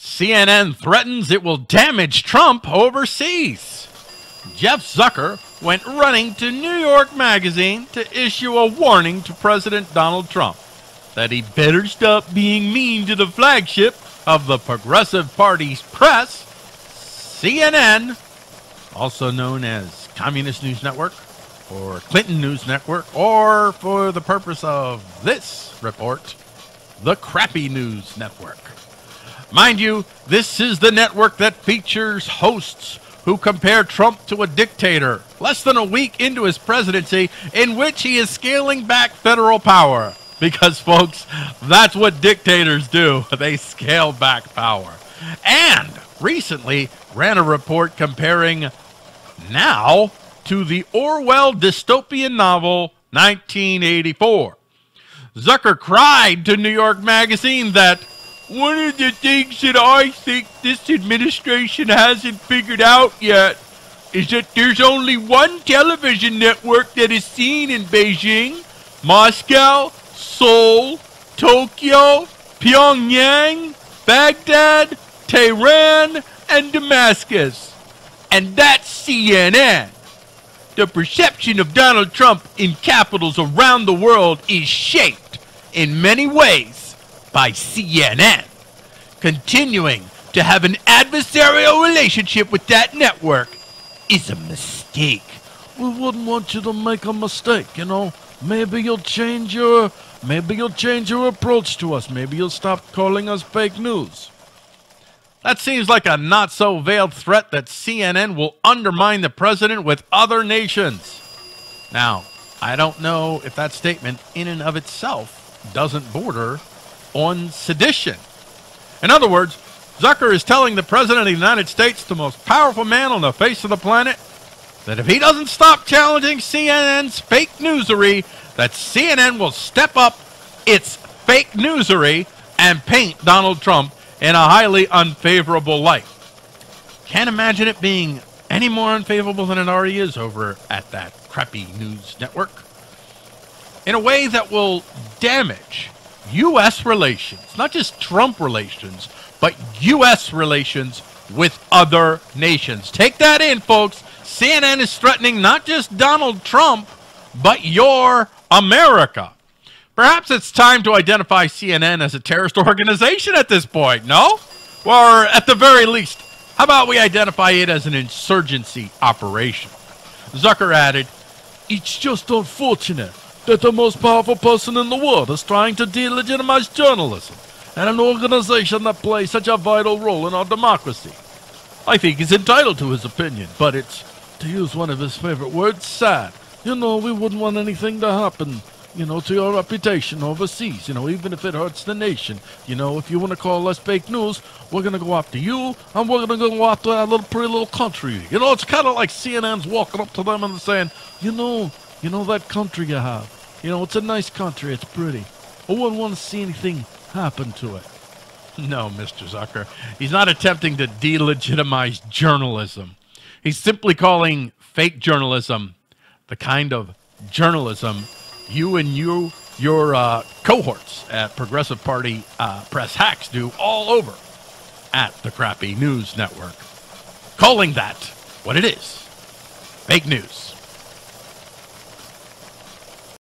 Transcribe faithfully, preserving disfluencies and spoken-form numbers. C N N threatens it will damage Trump overseas. Jeff Zucker went running to New York Magazine to issue a warning to President Donald Trump that he better stop being mean to the flagship of the Progressive Party's press, C N N, also known as Communist News Network or Clinton News Network, or for the purpose of this report, the Crappy News Network. Mind you, this is the network that features hosts who compare Trump to a dictator less than a week into his presidency, in which he is scaling back federal power. Because, folks, that's what dictators do. They scale back power. And recently ran a report comparing now to the Orwell dystopian novel nineteen eighty-four. Zucker cried to New York Magazine that one of the things that I think this administration hasn't figured out yet is that there's only one television network that is seen in Beijing, Moscow, Seoul, Tokyo, Pyongyang, Baghdad, Tehran, and Damascus. And that's C N N. The perception of Donald Trump in capitals around the world is shaped in many ways by C N N, continuing to have an adversarial relationship with that network is a mistake. We wouldn't want you to make a mistake, you know. Maybe you'll change your, maybe you'll change your approach to us. Maybe you'll stop calling us fake news. That seems like a not-so-veiled threat that C N N will undermine the president with other nations. Now, I don't know if that statement in and of itself doesn't border on sedition. In other words, Zucker is telling the President of the United States, the most powerful man on the face of the planet, that if he doesn't stop challenging C N N's fake newsery, that C N N will step up its fake newsery and paint Donald Trump in a highly unfavorable light. Can't imagine it being any more unfavorable than it already is over at that Crappy News Network, in a way that will damage U S relations, not just Trump relations, but U S relations with other nations. Take that in, folks. C N N is threatening not just Donald Trump, but your America. Perhaps it's time to identify C N N as a terrorist organization at this point, no? Or at the very least, how about we identify it as an insurgency operation? Zucker added, "It's just unfortunate that the most powerful person in the world is trying to delegitimize journalism and an organization that plays such a vital role in our democracy. I think he's entitled to his opinion, but it's, to use one of his favorite words, sad. You know, we wouldn't want anything to happen, you know, to your reputation overseas, you know, even if it hurts the nation. You know, if you want to call us fake news, we're going to go after you, and we're going to go after our little pretty little country. You know, it's kind of like C N N's walking up to them and saying, you know, you know that country you have. You know, it's a nice country. It's pretty. I wouldn't want to see anything happen to it." No, Mister Zucker. He's not attempting to delegitimize journalism. He's simply calling fake journalism the kind of journalism you and you, your uh, cohorts at Progressive Party uh, Press Hacks do all over at the Crappy News Network. Calling that what it is. Fake news.